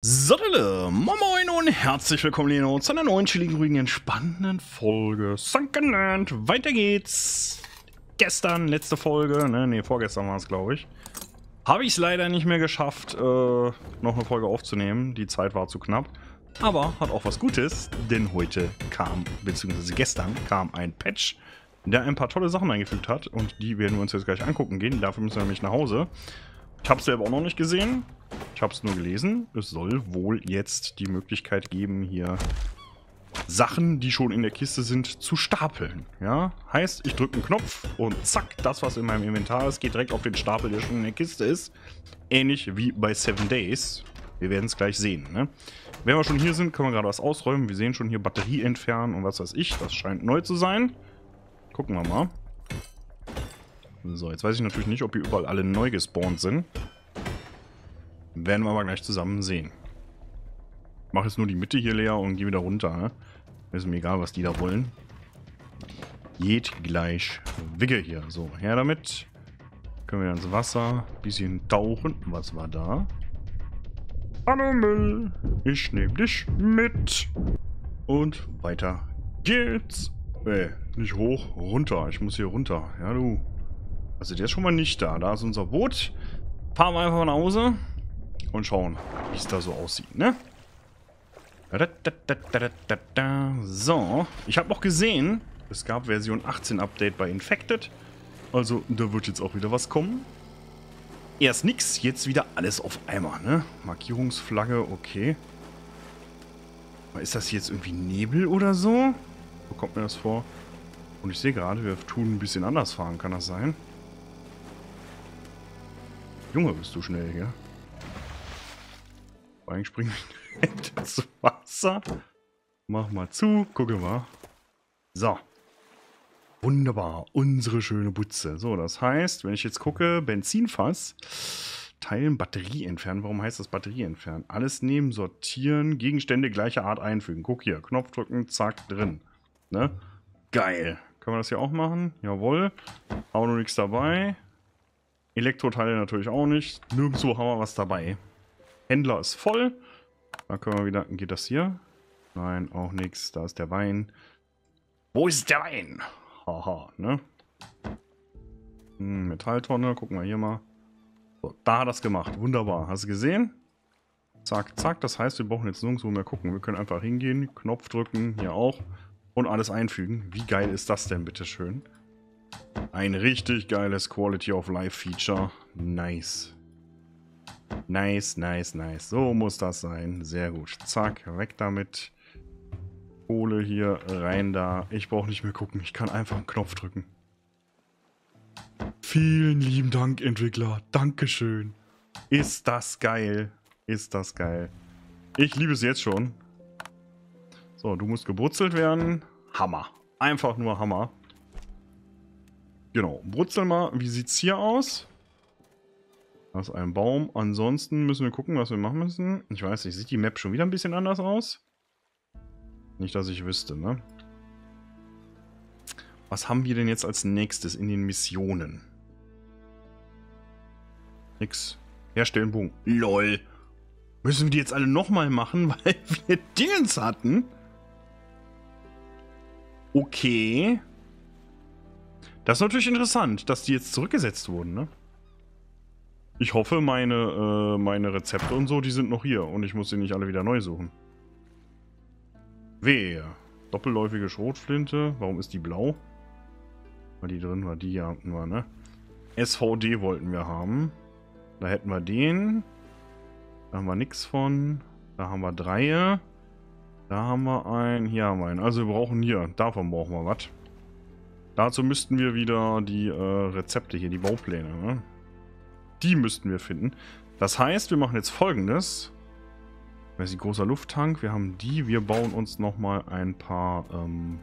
So, moin moin und herzlich willkommen Lino, zu einer neuen, chilligen, ruhigen, entspannenden Folge Sunkenland. Weiter geht's! Gestern, letzte Folge, ne, vorgestern war es, glaube ich. Habe ich es leider nicht mehr geschafft, noch eine Folge aufzunehmen. Die Zeit war zu knapp. Aber hat auch was Gutes, denn heute kam, beziehungsweise gestern kam ein Patch, der ein paar tolle Sachen eingefügt hat. Und die werden wir uns jetzt gleich angucken gehen. Dafür müssen wir nämlich nach Hause. Ich habe es selber auch noch nicht gesehen. Ich habe es nur gelesen. Es soll wohl jetzt die Möglichkeit geben, hier Sachen, die schon in der Kiste sind, zu stapeln. Ja, heißt, ich drücke einen Knopf und zack, das, was in meinem Inventar ist, geht direkt auf den Stapel, der schon in der Kiste ist. Ähnlich wie bei 7 Days. Wir werden es gleich sehen, ne? Wenn wir schon hier sind, können wir gerade was ausräumen. Wir sehen schon hier Batterie entfernen und was weiß ich. Das scheint neu zu sein. Gucken wir mal. So, jetzt weiß ich natürlich nicht, ob hier überall alle neu gespawnt sind. Werden wir aber gleich zusammen sehen. Ich mache jetzt nur die Mitte hier leer und gehe wieder runter. Ne? Ist mir egal, was die da wollen. Geht gleich Wigge hier. So, her damit. Können wir ins Wasser ein bisschen tauchen. Was war da? Hallo Müll, ich nehme dich mit. Und weiter geht's. Nicht hoch, runter. Ich muss hier runter. Ja, du. Also der ist schon mal nicht da. Da ist unser Boot. Fahren wir einfach nach Hause und schauen, wie es da so aussieht, ne? So, ich habe noch gesehen, es gab Version 18 Update bei Infected. Also da wird jetzt auch wieder was kommen. Erst nix, jetzt wieder alles auf einmal, ne? Markierungsflagge, okay. Ist das jetzt irgendwie Nebel oder so? Wo kommt mir das vor? Und ich sehe gerade, wir tun ein bisschen anders fahren, kann das sein? Junge, bist du schnell hier. Vor allem springen wir direkt ins Wasser. Mach mal zu, gucke mal. So. Wunderbar, unsere schöne Butze. So, das heißt, wenn ich jetzt gucke, Benzinfass, teilen, Batterie entfernen. Warum heißt das Batterie entfernen? Alles nehmen, sortieren, Gegenstände gleicher Art einfügen. Guck hier, Knopf drücken, zack, drin. Ne? Geil. Können wir das hier auch machen? Jawohl. Auch noch nichts dabei. Elektroteile natürlich auch nicht. Nirgendwo haben wir was dabei. Händler ist voll. Da können wir wieder... Geht das hier? Nein, auch nichts. Da ist der Wein. Wo ist der Wein? Haha, ne? Metalltonne. Gucken wir hier mal. So, da hat das gemacht. Wunderbar. Hast du gesehen? Zack, zack. Das heißt, wir brauchen jetzt nirgendwo mehr gucken. Wir können einfach hingehen, Knopf drücken. Hier auch. Und alles einfügen. Wie geil ist das denn, bitteschön? Ein richtig geiles Quality of Life Feature. Nice. Nice, nice, nice. So muss das sein. Sehr gut. Zack, weg damit. Kohle hier, rein da. Ich brauche nicht mehr gucken. Ich kann einfach einen Knopf drücken. Vielen lieben Dank, Entwickler. Dankeschön. Ist das geil. Ist das geil. Ich liebe es jetzt schon. So, du musst gebrutzelt werden. Hammer. Einfach nur Hammer. Genau. Brutzel mal. Wie sieht's hier aus? Da ist ein Baum. Ansonsten müssen wir gucken, was wir machen müssen. Ich weiß nicht. Sieht die Map schon wieder ein bisschen anders aus? Nicht, dass ich wüsste, ne? Was haben wir denn jetzt als nächstes in den Missionen? Nix. Herstellen, Bogen. LOL. Müssen wir die jetzt alle nochmal machen, weil wir Dingens hatten? Okay. Das ist natürlich interessant, dass die jetzt zurückgesetzt wurden, ne? Ich hoffe, meine Rezepte und so, die sind noch hier. Und ich muss sie nicht alle wieder neu suchen. Wehe. Doppelläufige Schrotflinte. Warum ist die blau? Weil die drin war, die hier hatten wir, ne? SVD wollten wir haben. Da hätten wir den. Da haben wir nichts von. Da haben wir 3. Da haben wir einen. Hier haben wir einen. Also wir brauchen hier. Davon brauchen wir was. Dazu müssten wir wieder die Rezepte hier, die Baupläne, ne? Die müssten wir finden. Das heißt, wir machen jetzt Folgendes. Das ist ein großer Lufttank. Wir haben die. Wir bauen uns nochmal ein paar von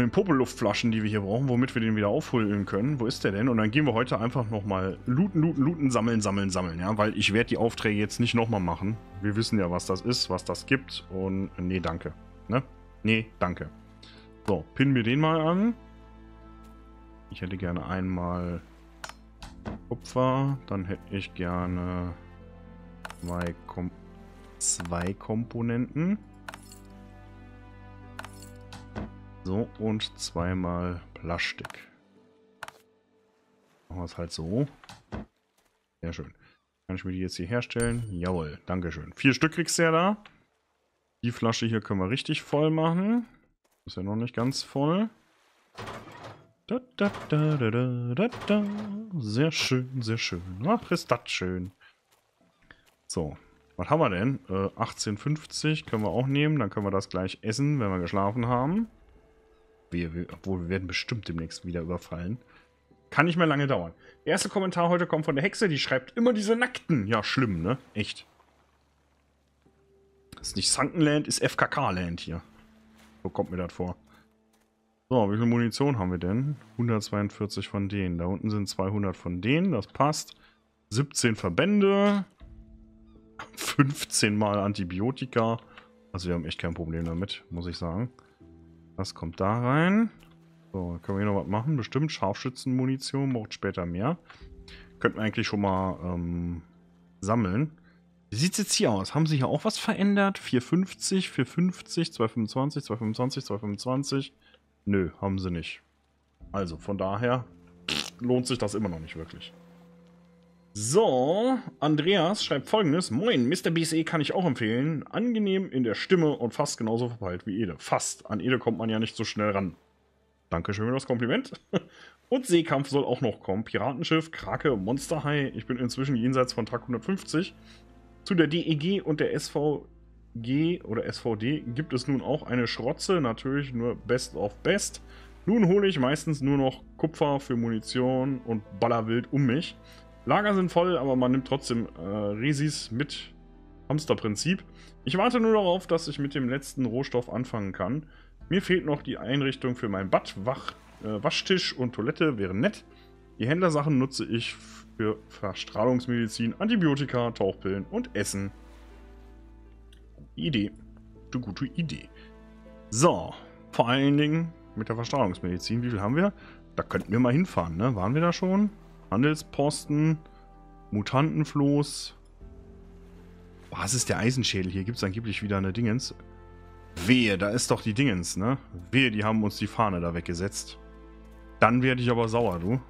den Popelluftflaschen, die wir hier brauchen, womit wir den wieder auffüllen können. Wo ist der denn? Und dann gehen wir heute einfach nochmal looten, looten, looten, sammeln, sammeln, sammeln. Ja, weil ich werde die Aufträge jetzt nicht nochmal machen. Wir wissen ja, was das ist, was das gibt. Und nee, danke. Ne? Nee, danke. So, pinnen wir den mal an. Ich hätte gerne einmal Kupfer. Dann hätte ich gerne Zwei Komponenten. So, und zweimal Plastik. Machen wir es halt so. Sehr schön. Kann ich mir die jetzt hier herstellen? Jawohl, dankeschön. 4 Stück kriegst du ja da. Die Flasche hier können wir richtig voll machen. Ist ja noch nicht ganz voll. Da, da, da, da, da, da. Sehr schön, sehr schön. Ach, ist das schön. So, was haben wir denn? 18,50 können wir auch nehmen. Dann können wir das gleich essen, wenn wir geschlafen haben. Obwohl, wir werden bestimmt demnächst wieder überfallen. Kann nicht mehr lange dauern. Der erste Kommentar heute kommt von der Hexe. Die schreibt immer diese Nackten. Ja, schlimm, ne? Echt. Das ist nicht Sunkenland, ist FKK-Land hier. So kommt mir das vor. So, wie viel Munition haben wir denn? 142 von denen. Da unten sind 200 von denen. Das passt. 17 Verbände. 15 mal Antibiotika. Also wir haben echt kein Problem damit, muss ich sagen. Das kommt da rein. So, können wir hier noch was machen? Bestimmt Scharfschützenmunition, braucht später mehr. Könnten wir eigentlich schon mal sammeln. Wie sieht es jetzt hier aus? Haben sie hier auch was verändert? 450, 450, 225, 225, 225. Nö, haben sie nicht. Also von daher lohnt sich das immer noch nicht wirklich. So, Andreas schreibt folgendes. Moin, Mr. BSE kann ich auch empfehlen. Angenehm in der Stimme und fast genauso verpeilt wie Ede. Fast. An Ede kommt man ja nicht so schnell ran. Dankeschön für das Kompliment. Und Seekampf soll auch noch kommen. Piratenschiff, Krake, Monsterhai. Ich bin inzwischen jenseits von Tag 150. Zu der DEG und der SVG oder SVD gibt es nun auch eine Schrotze. Natürlich nur Best of Best. Nun hole ich meistens nur noch Kupfer für Munition und ballerwild um mich. Lager sind voll, aber man nimmt trotzdem Resis mit Hamsterprinzip. Ich warte nur darauf, dass ich mit dem letzten Rohstoff anfangen kann. Mir fehlt noch die Einrichtung für mein Bad, Waschtisch und Toilette wären nett. Die Händlersachen nutze ich für Verstrahlungsmedizin, Antibiotika, Tauchpillen und Essen. Idee. Eine gute Idee. So, vor allen Dingen mit der Verstrahlungsmedizin. Wie viel haben wir? Da könnten wir mal hinfahren, ne? Waren wir da schon? Handelsposten, Mutantenfloß. Was ist der Eisenschädel? Hier gibt es angeblich wieder eine Dingens. Wehe, da ist doch die Dingens, ne? Wehe, die haben uns die Fahne da weggesetzt. Dann werde ich aber sauer, du.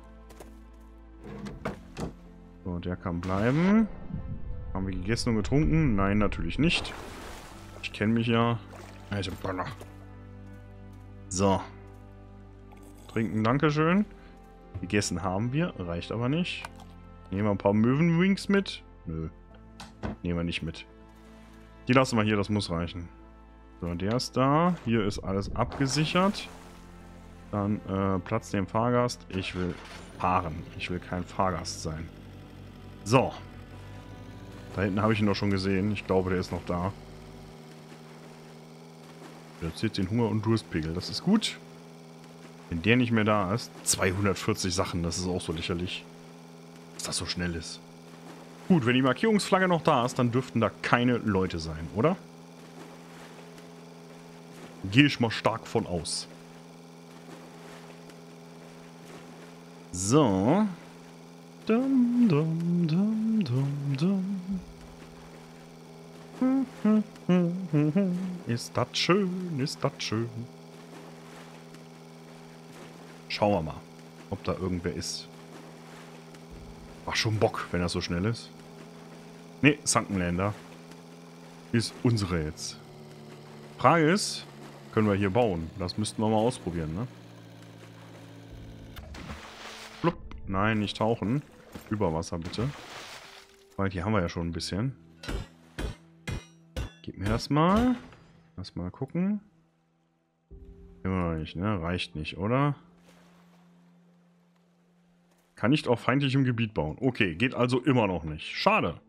So, der kann bleiben. Haben wir gegessen und getrunken? Nein, natürlich nicht. Ich kenne mich ja. Ich hab Donner. So. Trinken, dankeschön. Gegessen haben wir, reicht aber nicht. Nehmen wir ein paar Möwenwings mit? Nö. Nehmen wir nicht mit. Die lassen wir hier, das muss reichen. So, der ist da. Hier ist alles abgesichert. Dann Platz dem Fahrgast. Ich will fahren. Ich will kein Fahrgast sein. So. Da hinten habe ich ihn doch schon gesehen. Ich glaube, der ist noch da. Reduziert den Hunger- und Durstpegel. Das ist gut. Wenn der nicht mehr da ist, 240 Sachen, das ist auch so lächerlich, dass das so schnell ist. Gut, wenn die Markierungsflagge noch da ist, dann dürften da keine Leute sein, oder? Gehe ich mal stark von aus. So. Dum, dum, dum, dum, dum. Ist das schön, ist das schön. Schauen wir mal, ob da irgendwer ist. Macht schon Bock, wenn das so schnell ist. Ne, Sunkenländer. Ist unsere jetzt. Frage ist, können wir hier bauen? Das müssten wir mal ausprobieren, ne? Plupp. Nein, nicht tauchen. Über Wasser bitte. Weil hier haben wir ja schon ein bisschen. Gib mir das mal. Lass mal gucken. Immer noch nicht, ne? Reicht nicht, oder? Kann nicht auf feindlichem Gebiet bauen. Okay, geht also immer noch nicht. Schade.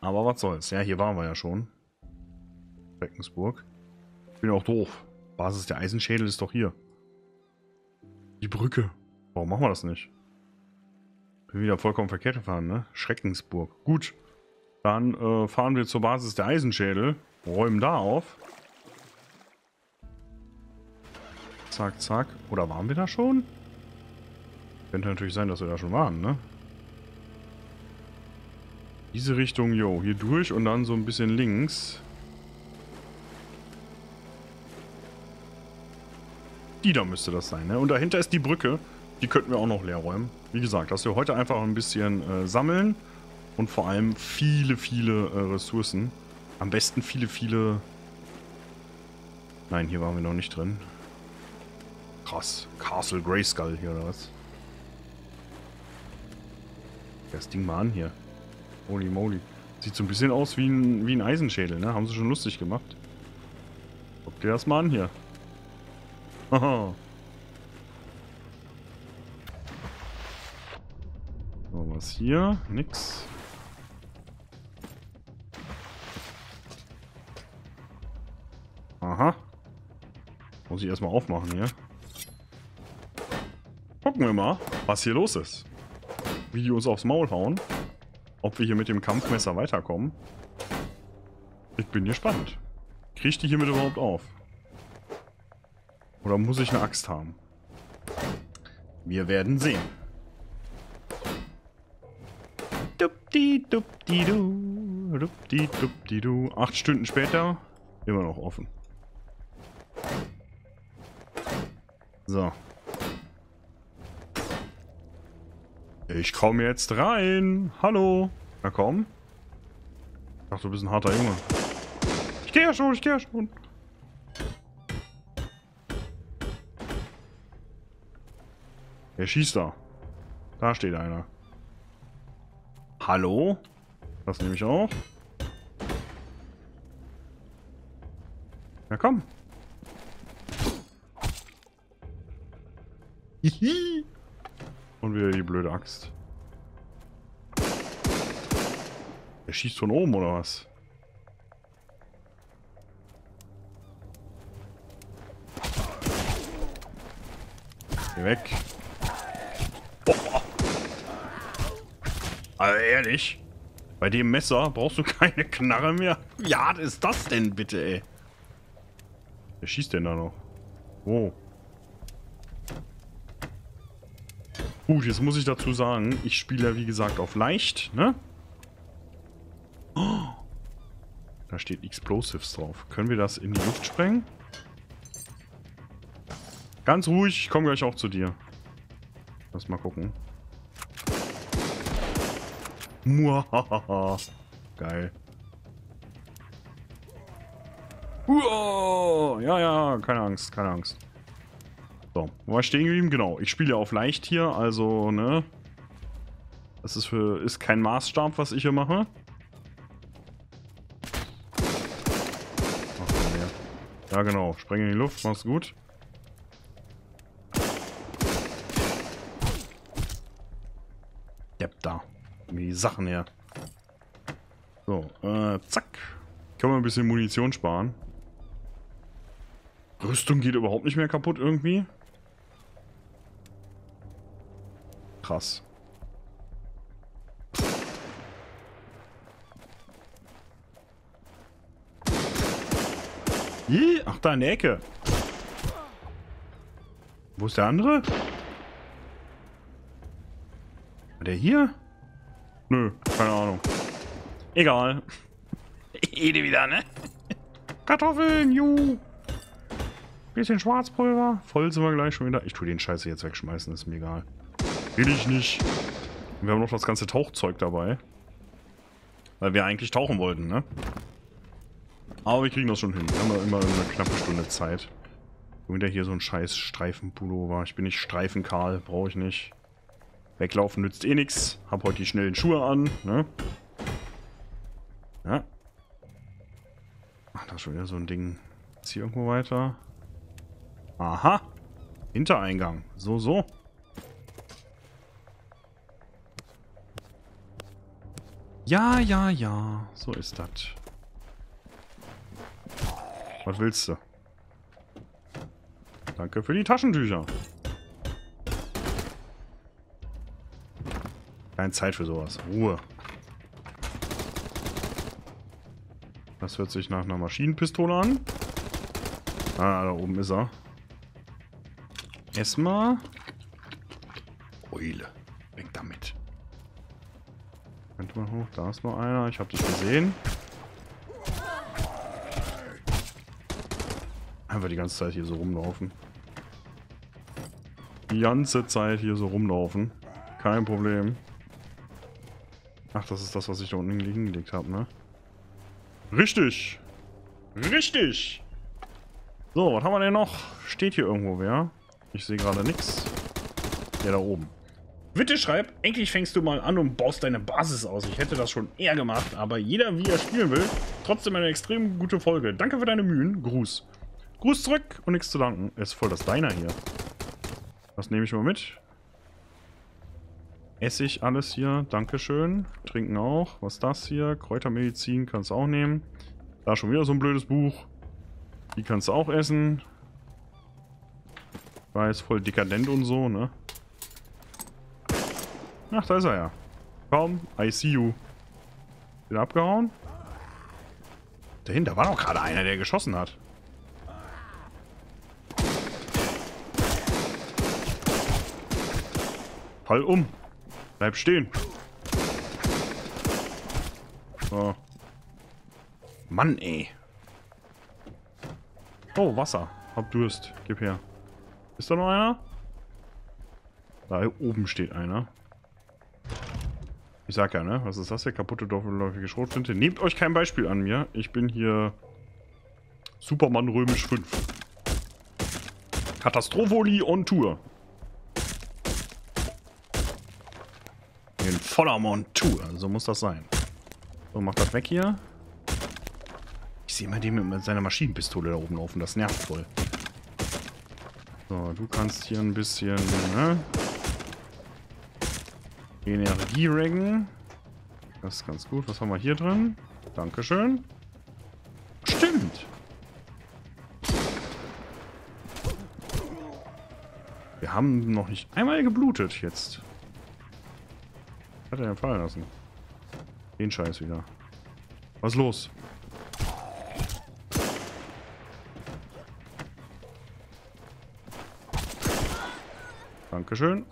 Aber was soll's. Ja, hier waren wir ja schon. Beckensburg. Ich bin auch doof. Basis der Eisenschädel ist doch hier. Die Brücke. Warum machen wir das nicht? Bin wieder vollkommen verkehrt gefahren, ne? Schreckensburg. Gut. Dann fahren wir zur Basis der Eisenschädel. Räumen da auf. Zack, zack. Oder waren wir da schon? Könnte natürlich sein, dass wir da schon waren, ne? Diese Richtung, jo, hier durch und dann so ein bisschen links. Die da müsste das sein, ne? Und dahinter ist die Brücke. Die könnten wir auch noch leer räumen. Wie gesagt, dass wir heute einfach ein bisschen sammeln. Und vor allem viele, viele Ressourcen. Am besten viele, viele... Nein, hier waren wir noch nicht drin. Krass. Castle Grayskull hier oder was? Das Ding mal an hier. Holy moly. Sieht so ein bisschen aus wie ein Eisenschädel, ne? Haben sie schon lustig gemacht. Guck dir das mal an hier. Haha. So, was hier? Nix. Aha. Muss ich erstmal aufmachen hier. Gucken wir mal, was hier los ist. Wie die uns aufs Maul hauen. Ob wir hier mit dem Kampfmesser weiterkommen. Ich bin gespannt. Krieg ich die hiermit überhaupt auf? Oder muss ich eine Axt haben? Wir werden sehen. Dupdi-dupdi-du. Dupdi-dupdi-du. 8 Stunden später. Immer noch offen. So. Ich komme jetzt rein. Hallo. Na komm. Ich dachte, du bist ein harter Junge. Ich gehe ja schon, ich gehe ja schon. Wer schießt da? Da steht einer. Hallo? Das nehme ich auch. Na komm. Hihi. Und wieder die blöde Axt. Er schießt von oben, oder was? Geh weg. Boah. Aber ehrlich, bei dem Messer brauchst du keine Knarre mehr. Wie hart ist das denn bitte, ey? Wer schießt denn da noch? Wow. Gut, jetzt muss ich dazu sagen, ich spiele ja wie gesagt auf leicht, ne? Oh, da steht Explosives drauf. Können wir das in die Luft sprengen? Ganz ruhig, ich komme gleich auch zu dir. Lass mal gucken. Muahaha. Geil. Uah, ja, keine Angst, keine Angst. So, wo war ich stehen geblieben? Genau, ich spiele ja auf leicht hier, also, ne? Das ist kein Maßstab, was ich hier mache. Ach, ja, genau, spreng in die Luft, mach's gut. Depp da. Die Sachen her. So, zack. Können wir ein bisschen Munition sparen. Rüstung geht überhaupt nicht mehr kaputt irgendwie. Krass. Ih, ach, da in der Ecke. Wo ist der andere? Der hier? Nö, keine Ahnung. Egal. Ede wieder, ne? Kartoffeln, juh. Bisschen Schwarzpulver. Voll sind wir gleich schon wieder. Ich tue den Scheiße jetzt wegschmeißen, ist mir egal. Will ich nicht. Wir haben noch das ganze Tauchzeug dabei. Weil wir eigentlich tauchen wollten, ne? Aber wir kriegen das schon hin. Wir haben da immer eine knappe Stunde Zeit. Und wieder hier so ein scheiß Streifenpullover. Ich bin nicht Streifenkahl, brauche ich nicht. Weglaufen nützt eh nichts. Hab heute die schnellen Schuhe an, ne? Ja. Ach, da ist schon wieder so ein Ding. Ist hier irgendwo weiter? Aha. Hintereingang. So, so. Ja, ja, ja. So ist das. Was willst du? Danke für die Taschentücher. Keine Zeit für sowas. Ruhe. Das hört sich nach einer Maschinenpistole an. Ah, da oben ist er. Erstmal. Eule. Weg damit. Könnte mal hoch. Da ist noch einer. Ich habe dich gesehen. Einfach die ganze Zeit hier so rumlaufen. Die ganze Zeit hier so rumlaufen. Kein Problem. Ach, das ist das, was ich da unten hingelegt habe, ne? Richtig! Richtig! So, was haben wir denn noch? Steht hier irgendwo wer? Ich sehe gerade nichts. Der da oben. Witte schreibt, endlich fängst du mal an und baust deine Basis aus. Ich hätte das schon eher gemacht, aber jeder, wie er spielen will. Trotzdem eine extrem gute Folge. Danke für deine Mühen. Gruß. Gruß zurück und nichts zu danken. Ist voll das Diner hier. Das nehme ich mal mit. Esse ich alles hier. Dankeschön. Trinken auch. Was ist das hier? Kräutermedizin kannst du auch nehmen. Da schon wieder so ein blödes Buch. Die kannst du auch essen. War jetzt voll dekadent und so, ne? Ach, da ist er ja. Komm, I see you. Bin abgehauen. Dahinter war doch gerade einer, der geschossen hat. Fall um. Bleib stehen. So. Mann, ey. Oh, Wasser. Hab Durst. Gib her. Ist da noch einer? Da oben steht einer. Ich sag ja, ne? Was ist das hier? Kaputte, doppelläufige Schrotflinte. Nehmt euch kein Beispiel an mir. Ich bin hier Superman Römisch 5. Katastropholi on Tour. In voller Montur. So muss das sein. So, macht das weg hier. Ich sehe immer den mit seiner Maschinenpistole da oben laufen. Das nervt voll. So, du kannst hier ein bisschen, ne? Energieregen. Das ist ganz gut. Was haben wir hier drin? Dankeschön. Stimmt. Wir haben noch nicht einmal geblutet jetzt. Was hat er denn fallen lassen? Den Scheiß wieder. Was ist los? Dankeschön.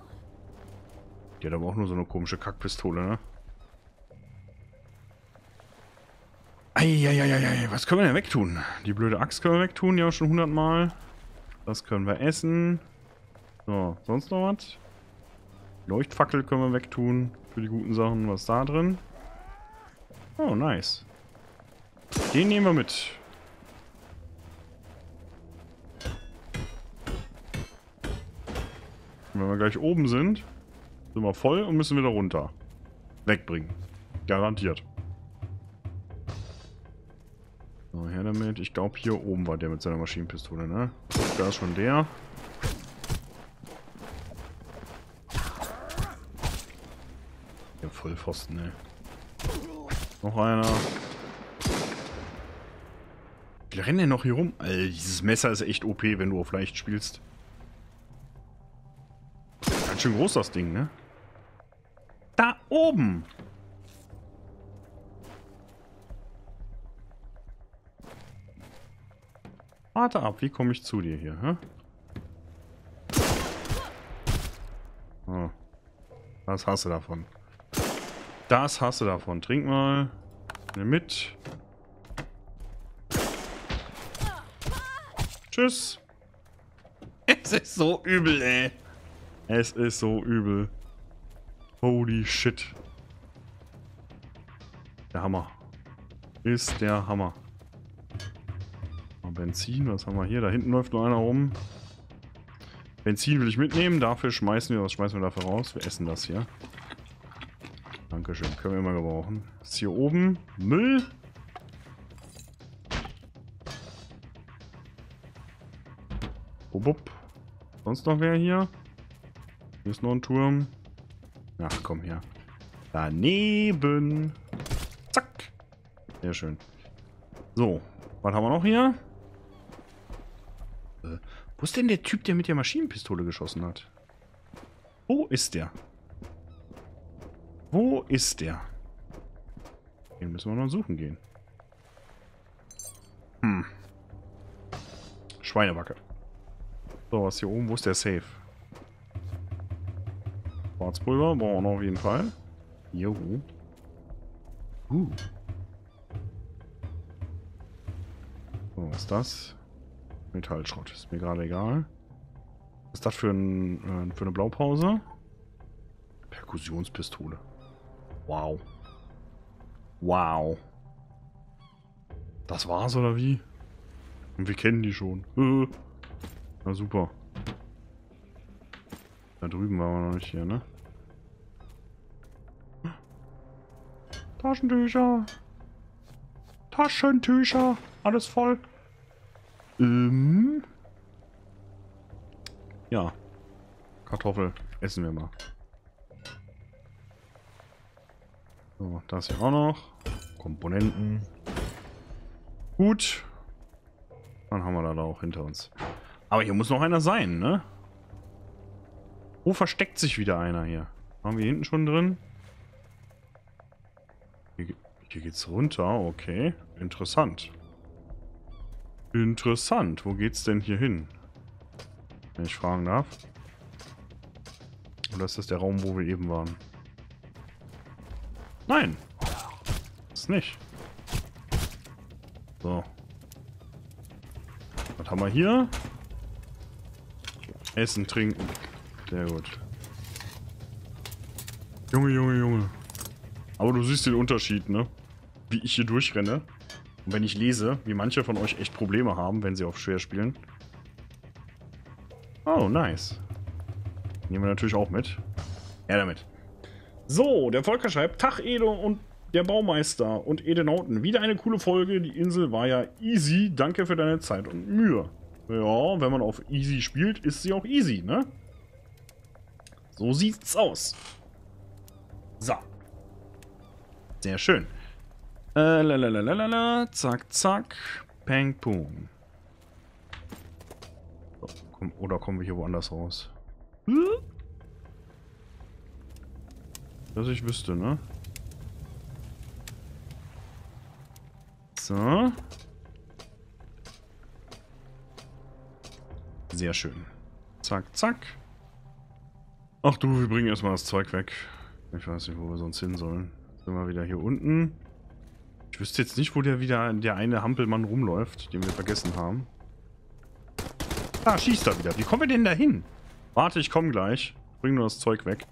Die hat aber auch nur so eine komische Kackpistole, ne? Eieieiei, was können wir denn wegtun? Die blöde Axt können wir wegtun, die haben wir schon 100 Mal. Das können wir essen. So, sonst noch was? Leuchtfackel können wir wegtun. Für die guten Sachen, was ist da drin? Oh, nice. Den nehmen wir mit. Und wenn wir gleich oben sind... Sind wir voll und müssen wieder runter. Wegbringen. Garantiert. So, her damit. Ich glaube, hier oben war der mit seiner Maschinenpistole, ne? Da ist schon der. Der Vollpfosten, ey. Noch einer. Wie rennen denn noch hier rum? Alter, dieses Messer ist echt OP, wenn du auf leicht spielst. Ganz schön groß, das Ding, ne? Da oben! Warte ab, wie komme ich zu dir hier, hä? Oh. Das hast du davon. Das hast du davon. Trink mal. Nimm mit. Tschüss. Es ist so übel, ey. Es ist so übel. Holy shit. Der Hammer. Ist der Hammer. Mal Benzin, was haben wir hier? Da hinten läuft nur einer rum. Benzin will ich mitnehmen. Dafür schmeißen wir, was schmeißen wir dafür raus? Wir essen das hier. Dankeschön, können wir immer gebrauchen. Ist hier oben Müll. Bubup. Sonst noch wer hier? Hier ist noch ein Turm. Ach, komm her. Daneben. Zack. Sehr schön. So, was haben wir noch hier? Wo ist denn der Typ, der mit der Maschinenpistole geschossen hat? Wo ist der? Wo ist der? Den müssen wir noch suchen gehen. Hm. Schweinebacke. So, was hier oben? Wo ist der Safe? Schwarzpulver brauchen wir auf jeden Fall. Juhu. So, was ist das? Metallschrott. Ist mir gerade egal. Was ist das für eine Blaupause? Perkussionspistole. Wow. Wow. Das war's oder wie? Und wir kennen die schon. Na super. Da drüben waren wir noch nicht hier, ne? Taschentücher. Taschentücher. Alles voll. Ja. Kartoffel. Essen wir mal. So, das hier auch noch. Komponenten. Gut. Dann haben wir da auch hinter uns. Aber hier muss noch einer sein, ne? Wo versteckt sich wieder einer hier? Waren wir hinten schon drin? Hier geht's runter, okay. Interessant. Interessant. Wo geht's denn hier hin? Wenn ich fragen darf. Oder ist das der Raum, wo wir eben waren? Nein. Ist nicht. So. Was haben wir hier? Essen, trinken. Sehr gut. Junge, Junge, Junge. Aber du siehst den Unterschied, ne? Wie ich hier durchrenne. Und wenn ich lese, wie manche von euch echt Probleme haben, wenn sie auf schwer spielen. Oh, nice. Nehmen wir natürlich auch mit. Ja, damit. So, der Volker schreibt, Tag Edo und der Baumeister und Edenauten. Wieder eine coole Folge. Die Insel war ja easy. Danke für deine Zeit und Mühe. Ja, wenn man auf easy spielt, ist sie auch easy, ne? So sieht's aus. So. Sehr schön. Lalalala, zack, zack. Peng, pum. So, komm, oder kommen wir hier woanders raus? Hm? Dass ich wüsste, ne? So. Sehr schön. Zack, zack. Ach du, wir bringen erstmal das Zeug weg. Ich weiß nicht, wo wir sonst hin sollen. Sind wir wieder hier unten. Ich wüsste jetzt nicht, wo der eine Hampelmann rumläuft, den wir vergessen haben. Ah, schießt da wieder. Wie kommen wir denn da hin? Warte, ich komme gleich. Bring nur das Zeug weg.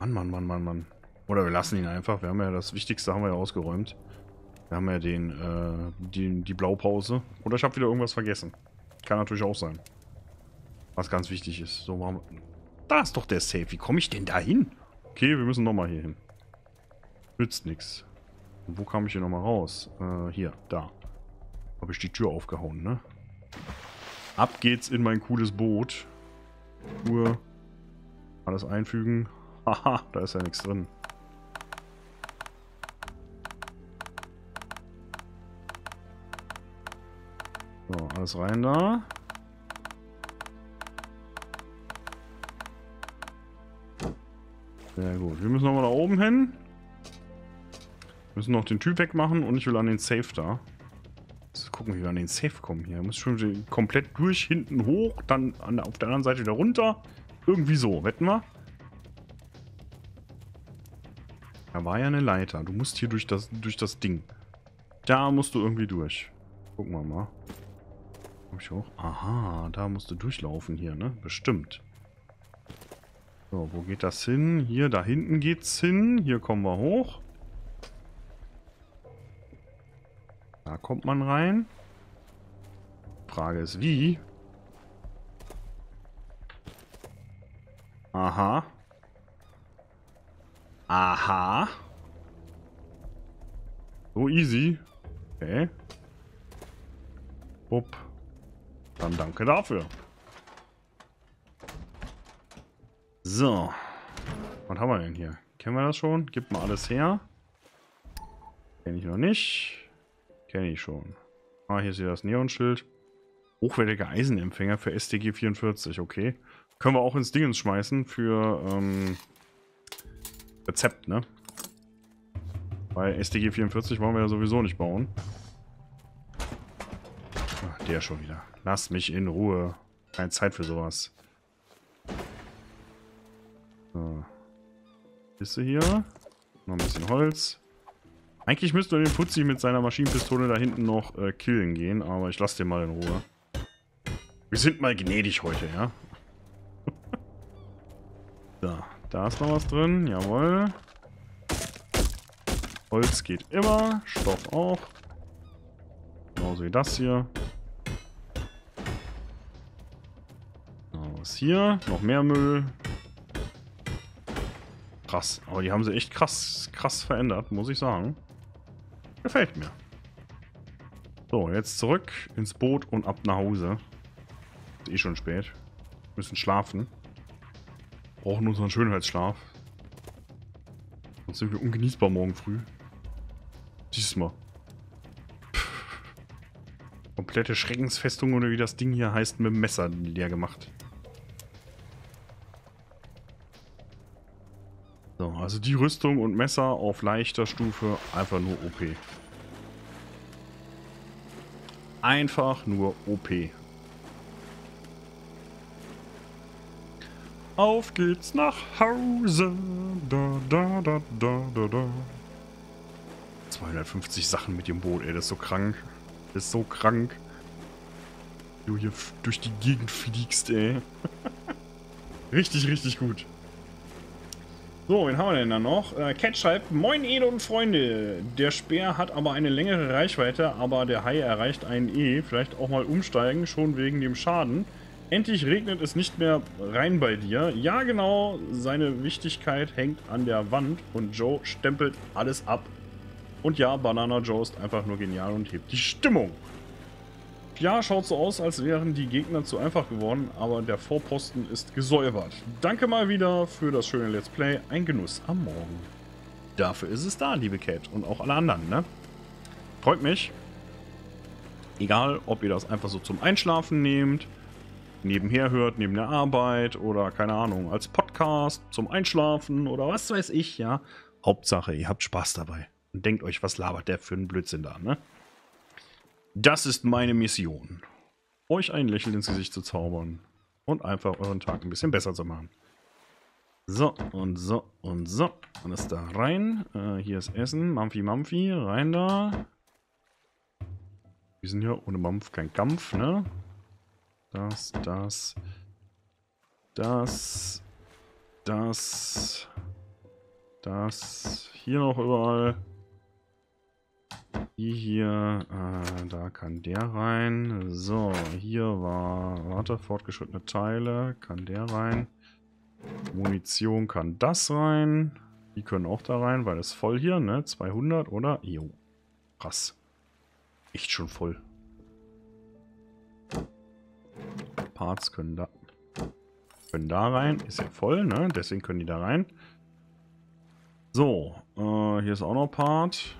Mann, Mann, Mann, Mann, Mann. Oder wir lassen ihn einfach. Wir haben ja das Wichtigste haben wir ja ausgeräumt. Wir haben ja die Blaupause. Oder ich habe wieder irgendwas vergessen. Kann natürlich auch sein. Was ganz wichtig ist. So, machen wir... Da ist doch der Safe. Wie komme ich denn da hin? Okay, wir müssen nochmal hier hin. Nützt nichts. Und wo kam ich hier nochmal raus? Hier, da. Habe ich die Tür aufgehauen, ne? Ab geht's in mein cooles Boot. Tür. Alles einfügen. Haha, da ist ja nichts drin. So, alles rein da. Sehr gut. Wir müssen nochmal da oben hin. Müssen noch den Typ wegmachen und ich will an den Safe da. Jetzt gucken, wie wir an den Safe kommen hier. Muss schon komplett durch, hinten hoch, dann auf der anderen Seite wieder runter. Irgendwie so. Wetten wir? Da war ja eine Leiter. Du musst hier durch das Ding. Da musst du irgendwie durch. Gucken wir mal. Komm ich hoch? Aha, da musst du durchlaufen hier, ne? Bestimmt. So, wo geht das hin? Hier, da hinten geht's hin. Hier kommen wir hoch. Da kommt man rein. Frage ist, wie? Aha. Aha. So easy. Okay. Upp. Dann danke dafür. So. Was haben wir denn hier? Kennen wir das schon? Gib mal alles her. Kenne ich noch nicht. Kenne ich schon. Ah, hier ist wieder das Neonschild. Hochwertiger Eisenempfänger für STG 44. Okay. Können wir auch ins Dingens schmeißen für Rezept, ne? Bei STG 44 wollen wir ja sowieso nicht bauen. Ach, der schon wieder. Lass mich in Ruhe. Keine Zeit für sowas. So. Bist du hier? Noch ein bisschen Holz. Eigentlich müssten wir den Putzi mit seiner Maschinenpistole da hinten noch killen gehen, aber ich lasse den mal in Ruhe. Wir sind mal gnädig heute, ja? So, da ist noch was drin, jawohl. Holz geht immer, Stoff auch. Genauso wie das hier. Was hier? Noch mehr Müll. Krass, aber die haben sie echt krass verändert, muss ich sagen. Gefällt mir. So, jetzt zurück ins Boot und ab nach Hause. Ist eh schon spät. Müssen schlafen. Brauchen unseren Schönheitsschlaf. Sonst sind wir ungenießbar morgen früh. Diesmal. Komplette Schreckensfestung oder wie das Ding hier heißt, mit dem Messer leer gemacht. So, also die Rüstung und Messer auf leichter Stufe einfach nur OP. Einfach nur OP. Auf geht's nach Hause. Da, da, da, da, da, da. 250 Sachen mit dem Boot, ey, das ist so krank. Das ist so krank. Du hier durch die Gegend fliegst, ey. Richtig, richtig gut. So, wen haben wir denn da noch? Cat schreibt, moin Ede und Freunde. Der Speer hat aber eine längere Reichweite, aber der Hai erreicht einen E. Vielleicht auch mal umsteigen, schon wegen dem Schaden. Endlich regnet es nicht mehr rein bei dir. Ja genau, seine Wichtigkeit hängt an der Wand und Joe stempelt alles ab. Und ja, Banana Joe ist einfach nur genial und hebt die Stimmung. Ja, schaut so aus, als wären die Gegner zu einfach geworden, aber der Vorposten ist gesäubert. Danke mal wieder für das schöne Let's Play. Ein Genuss am Morgen. Dafür ist es da, liebe Cat und auch alle anderen, ne? Freut mich. Egal, ob ihr das einfach so zum Einschlafen nehmt, nebenher hört, neben der Arbeit oder, keine Ahnung, als Podcast, zum Einschlafen oder was weiß ich, ja. Hauptsache, ihr habt Spaß dabei. Und denkt euch, was labert der für einen Blödsinn da, ne? Das ist meine Mission. Euch ein Lächeln ins Gesicht zu zaubern. Und einfach euren Tag ein bisschen besser zu machen. So, und so, und so. Alles da rein. Hier ist Essen. Mampfi, Mampfi. Rein da. Wir sind ja ohne Mampf kein Kampf, ne? Das, das. Das. Das. Das. Hier noch überall. Die hier, da kann der rein. So, hier war, warte, fortgeschrittene Teile, kann der rein. Munition kann das rein. Die können auch da rein, weil es voll hier, ne? 200, oder? Jo. Krass. Echt schon voll. Parts können da rein. Ist ja voll, ne? Deswegen können die da rein. So, hier ist auch noch Part.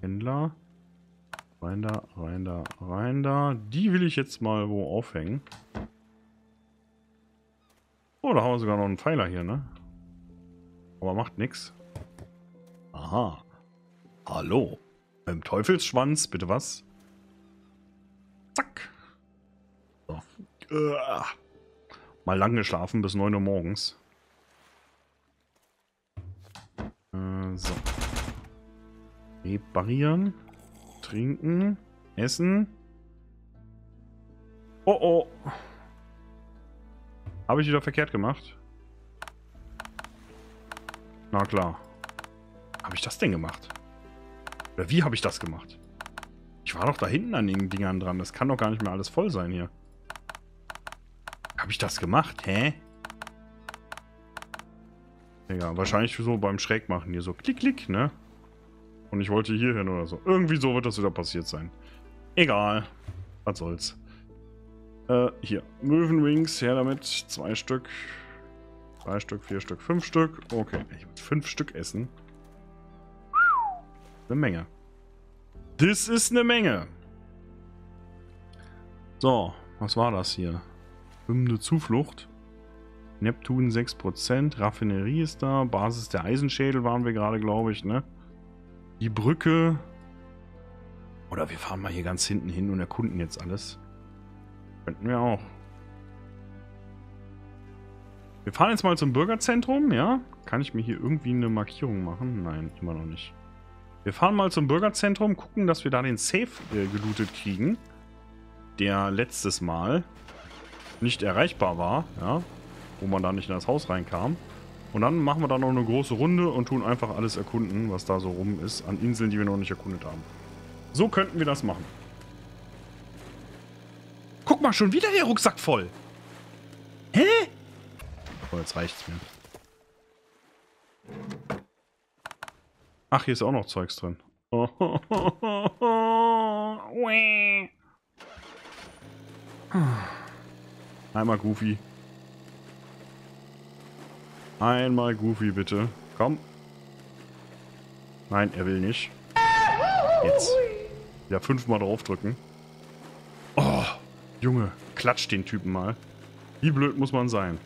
Händler. Rein da, rein da, rein da. Die will ich jetzt mal wo aufhängen. Oh, da haben wir sogar noch einen Pfeiler hier, ne? Aber macht nix. Aha. Hallo. Mit dem Teufelsschwanz, bitte was? Zack. So. Mal lang geschlafen bis 9 Uhr morgens. So. Reparieren, trinken, essen. Oh oh. Habe ich wieder verkehrt gemacht? Na klar. Habe ich das denn gemacht? Oder wie habe ich das gemacht? Ich war doch da hinten an den Dingern dran. Das kann doch gar nicht mehr alles voll sein hier. Habe ich das gemacht? Hä? Egal, wahrscheinlich so beim Schräg machen hier so klick, klick, ne? Und ich wollte hier hin oder so. Irgendwie so wird das wieder passiert sein. Egal. Was soll's. Hier. Möwenwings. Her damit. 2 Stück. 3 Stück, 4 Stück, 5 Stück. Okay. Ich muss 5 Stück essen. Eine Menge. Das ist eine Menge. So. Was war das hier? Schwimmende Zuflucht. Neptun 6%. Raffinerie ist da. Basis der Eisenschädel waren wir gerade, glaube ich, ne? Die Brücke. Oder wir fahren mal hier ganz hinten hin und erkunden jetzt alles. Könnten wir auch. Wir fahren jetzt mal zum Bürgerzentrum, ja? Kann ich mir hier irgendwie eine Markierung machen? Nein, immer noch nicht. Wir fahren mal zum Bürgerzentrum, gucken, dass wir da den Safe gelootet kriegen, der letztes Mal nicht erreichbar war, ja, wo man da nicht in das Haus reinkam. Und dann machen wir da noch eine große Runde und tun einfach alles erkunden, was da so rum ist, an Inseln, die wir noch nicht erkundet haben. So könnten wir das machen. Guck mal, schon wieder der Rucksack voll. Hä? Oh, jetzt reicht's mir. Ach, hier ist auch noch Zeugs drin. Oh, oh, oh, oh, oh. Einmal Goofy. Einmal Goofy, bitte. Komm. Nein, er will nicht. Jetzt. Ja, 5-mal draufdrücken. Oh, Junge, klatscht den Typen mal. Wie blöd muss man sein?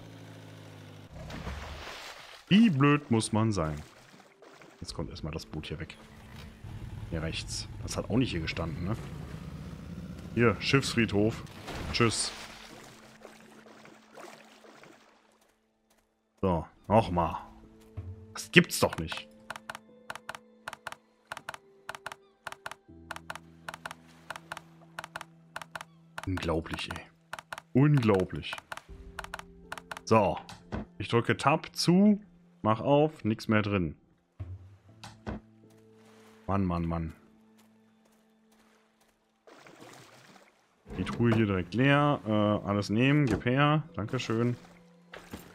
Wie blöd muss man sein? Jetzt kommt erstmal das Boot hier weg. Hier rechts. Das hat auch nicht hier gestanden, ne? Hier, Schiffsfriedhof. Tschüss. So, nochmal. Das gibt's doch nicht. Unglaublich, ey. Unglaublich. So. Ich drücke Tab zu, mach auf, nichts mehr drin. Mann, Mann, Mann. Die Truhe hier direkt leer. Alles nehmen, gib her. Dankeschön.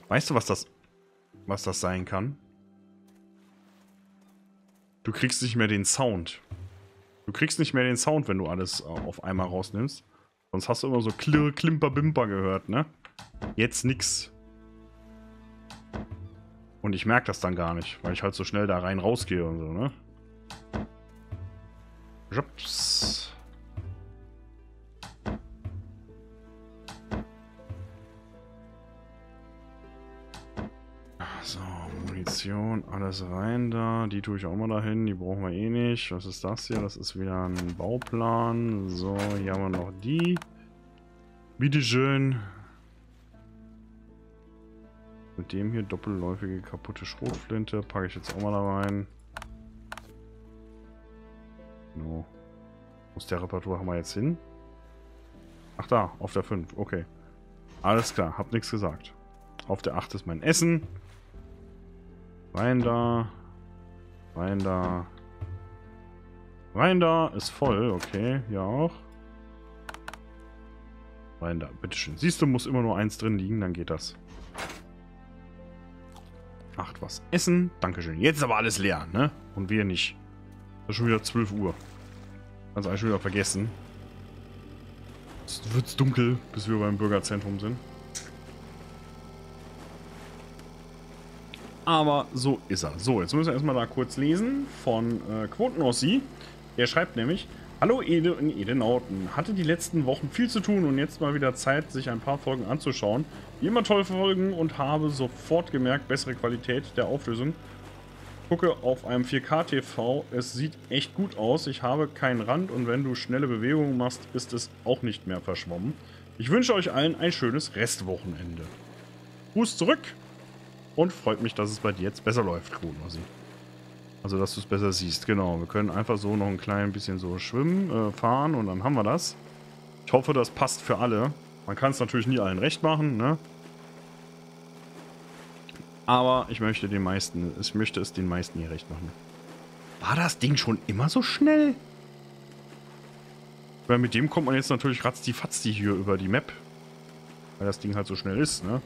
Weißt du, was das sein kann? Du kriegst nicht mehr den Sound. Du kriegst nicht mehr den Sound, wenn du alles auf einmal rausnimmst. Sonst hast du immer so klirr, klimper, bimper gehört, ne? Jetzt nix. Und ich merke das dann gar nicht, weil ich halt so schnell da rein rausgehe und so, ne? Jobs. So, Munition, alles rein da. Die tue ich auch mal dahin, die brauchen wir eh nicht. Was ist das hier? Das ist wieder ein Bauplan. So, hier haben wir noch die. Bitteschön. Mit dem hier doppelläufige kaputte Schrotflinte packe ich jetzt auch mal da rein. No. Wo ist der Reparatur? Haben wir jetzt hin? Ach da, auf der 5. Okay. Alles klar, hab nichts gesagt. Auf der 8 ist mein Essen. Rein da. Rein da. Rein da. Ist voll. Okay, hier auch. Rein da. Bitteschön. Siehst du, muss immer nur eins drin liegen, dann geht das. 8 was essen. Dankeschön. Jetzt ist aber alles leer, ne? Und wir nicht. Das ist schon wieder 12 Uhr. Kannst eigentlich schon wieder vergessen. Es wird dunkel, bis wir beim Bürgerzentrum sind. Aber so ist er. So, jetzt müssen wir erstmal da kurz lesen von Quotenossi. Der schreibt nämlich: Hallo Ede und Edenauten. Hatte die letzten Wochen viel zu tun und jetzt mal wieder Zeit, sich ein paar Folgen anzuschauen. Wie immer toll Folgen und habe sofort gemerkt, bessere Qualität der Auflösung. Gucke auf einem 4K-TV, es sieht echt gut aus, ich habe keinen Rand und wenn du schnelle Bewegungen machst, ist es auch nicht mehr verschwommen. Ich wünsche euch allen ein schönes Restwochenende. Gruß zurück und freut mich, dass es bei dir jetzt besser läuft, Kronossi. Also, dass du es besser siehst, genau. Wir können einfach so noch ein klein bisschen so schwimmen, fahren und dann haben wir das. Ich hoffe, das passt für alle. Man kann es natürlich nie allen recht machen, ne? Aber ich möchte es den meisten hier recht machen. War das Ding schon immer so schnell? Weil mit dem kommt man jetzt natürlich ratzifatzi hier über die Map. Weil das Ding halt so schnell ist, ne?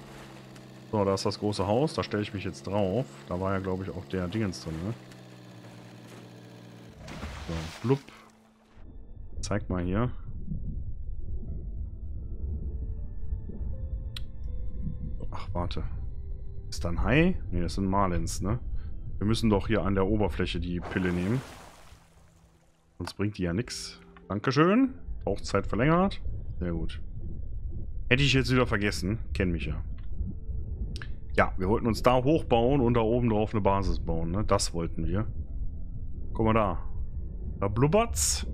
So, da ist das große Haus. Da stelle ich mich jetzt drauf. Da war ja, glaube ich, auch der Dingens drin, ne? So, blub. Zeig mal hier. Ach, warte. Ist dann Hai? Ne, das sind Marlins, ne? Wir müssen doch hier an der Oberfläche die Pille nehmen. Sonst bringt die ja nichts. Dankeschön. Tauchzeit verlängert. Sehr gut. Hätte ich jetzt wieder vergessen. Kenn mich ja. Ja, wir wollten uns da hochbauen und da oben drauf eine Basis bauen, ne? Das wollten wir. Guck mal da. Da blubbert's.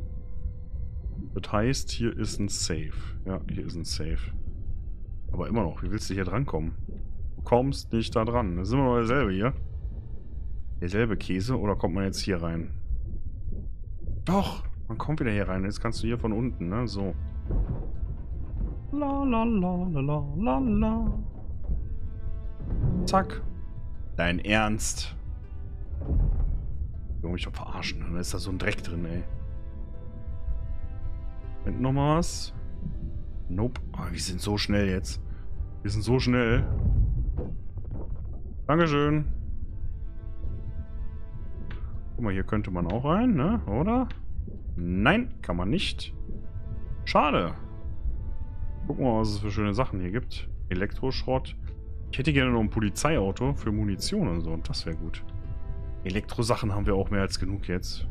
Das heißt, hier ist ein Safe. Ja, hier ist ein Safe. Aber immer noch, wie willst du hier drankommen? Kommst nicht da dran. Das ist immer noch dasselbe hier. Derselbe Käse oder kommt man jetzt hier rein? Doch, man kommt wieder hier rein. Jetzt kannst du hier von unten, ne? So. La la la la la la la. Zack. Dein Ernst. Ich will mich doch verarschen. Da ist da so ein Dreck drin, ey. Hinten nochmal was? Nope. Oh, wir sind so schnell jetzt. Wir sind so schnell. Dankeschön. Guck mal, hier könnte man auch rein, ne? Oder? Nein, kann man nicht. Schade. Gucken wir mal, was es für schöne Sachen hier gibt. Elektroschrott. Ich hätte gerne noch ein Polizeiauto für Munition und so. Und das wäre gut. Elektrosachen haben wir auch mehr als genug jetzt.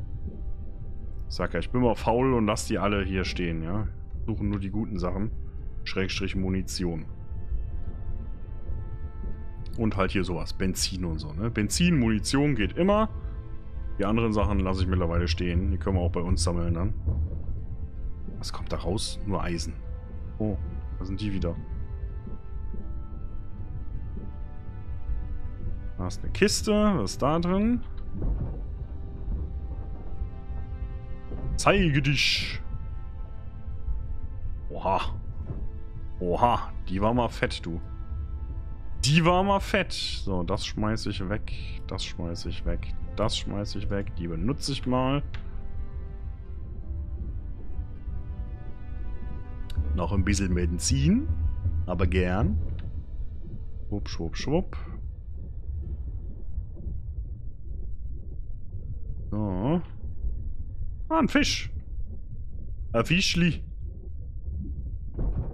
Ich sag ja, ich bin mal faul und lass die alle hier stehen, ja? Suchen nur die guten Sachen. Schrägstrich Munition. Und halt hier sowas. Benzin und so, ne? Benzin, Munition geht immer. Die anderen Sachen lasse ich mittlerweile stehen. Die können wir auch bei uns sammeln dann. Was kommt da raus? Nur Eisen. Oh, da sind die wieder. Da ist eine Kiste. Was ist da drin? Zeige dich! Oha. Oha. Die war mal fett, du. Die war mal fett. So, das schmeiße ich weg. Das schmeiße ich weg. Das schmeiße ich weg. Die benutze ich mal. Noch ein bisschen Benzin. Aber gern. Schwupp, schwupp, schwupp. So. Ah, ein Fisch. Ein Fischli.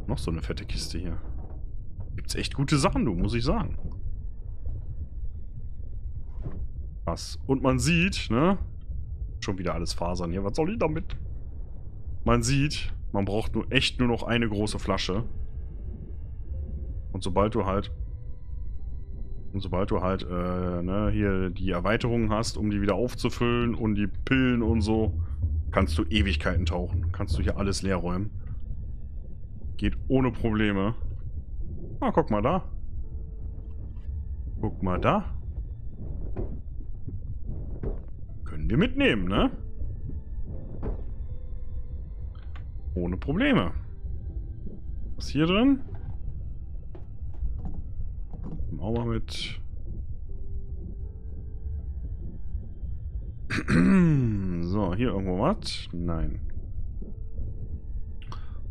Noch so eine fette Kiste hier. Gibt's echt gute Sachen, du, muss ich sagen. Was? Und man sieht, ne? Schon wieder alles Fasern hier. Was soll ich damit? Man sieht, man braucht nur echt nur noch eine große Flasche. Und sobald du halt... ne, hier die Erweiterungen hast, um die wieder aufzufüllen und die Pillen und so, kannst du Ewigkeiten tauchen. Kannst du hier alles leer räumen. Geht ohne Probleme. Ah, guck mal da. Guck mal da. Können wir mitnehmen, ne? Ohne Probleme. Was hier drin? Auch mal mit. So, hier irgendwo was? Nein.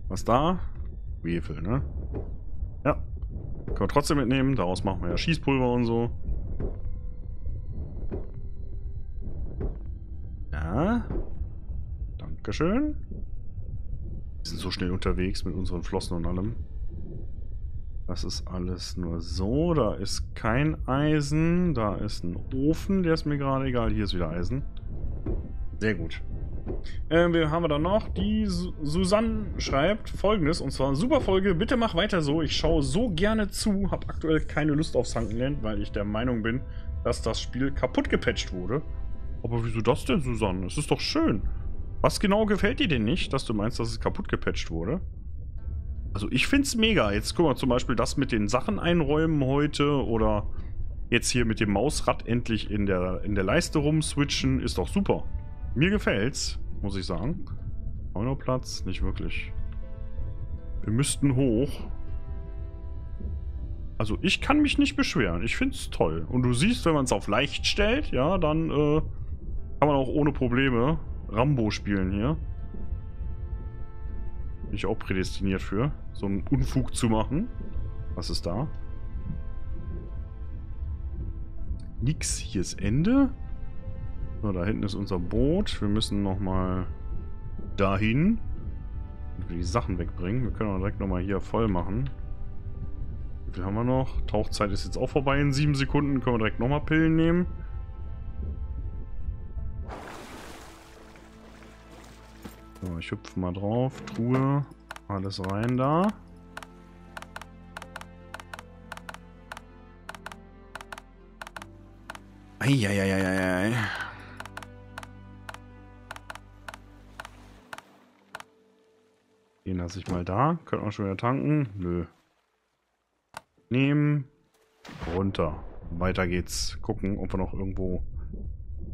Was da? Wefel, ne? Ja. Können wir trotzdem mitnehmen. Daraus machen wir ja Schießpulver und so. Ja. Dankeschön. Wir sind so schnell unterwegs mit unseren Flossen und allem. Das ist alles nur so. Da ist kein Eisen. Da ist ein Ofen. Der ist mir gerade egal. Hier ist wieder Eisen. Sehr gut. Wir haben da noch. Die Susanne schreibt Folgendes. Und zwar, super Folge. Bitte mach weiter so. Ich schaue so gerne zu. Hab aktuell keine Lust auf Sunkenland, weil ich der Meinung bin, dass das Spiel kaputt gepatcht wurde. Aber wieso das denn, Susanne? Es ist doch schön. Was genau gefällt dir denn nicht, dass du meinst, dass es kaputt gepatcht wurde? Also ich find's mega. Jetzt guck mal, zum Beispiel das mit den Sachen einräumen heute oder jetzt hier mit dem Mausrad endlich in der Leiste rumswitchen, ist doch super. Mir gefällt's, muss ich sagen. Auch noch Platz? Nicht wirklich. Wir müssten hoch. Also ich kann mich nicht beschweren. Ich find's toll. Und du siehst, wenn man es auf leicht stellt, ja, dann kann man auch ohne Probleme Rambo spielen hier. Bin ich auch prädestiniert für, so einen Unfug zu machen. Was ist da? Nix, hier ist Ende. So, da hinten ist unser Boot. Wir müssen nochmal dahin. Und wir die Sachen wegbringen. Wir können auch direkt nochmal hier voll machen. Wie viel haben wir noch? Tauchzeit ist jetzt auch vorbei in 7 Sekunden. Können wir direkt nochmal Pillen nehmen. So, ich hüpfe mal drauf. Truhe. Alles rein da. Eieieiei. Den lasse ich mal da. Können wir schon wieder tanken? Nö. Nehmen. Runter. Weiter geht's. Gucken, ob wir noch irgendwo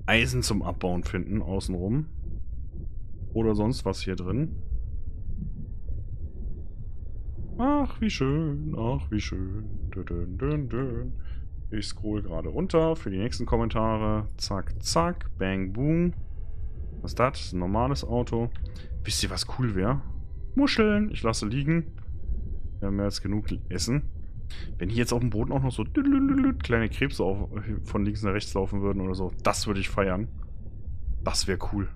Eisen zum Abbauen finden, außenrum. Oder sonst was hier drin. Ach, wie schön, ach, wie schön. Dün, dün, dün. Ich scroll gerade runter für die nächsten Kommentare. Zack, zack, bang, boom. Was ist das? Ein normales Auto. Wisst ihr, was cool wäre? Muscheln. Ich lasse liegen. Wir haben ja jetzt genug Essen. Wenn hier jetzt auf dem Boden auch noch so kleine Krebse von links nach rechts laufen würden oder so, das würde ich feiern. Das wäre cool.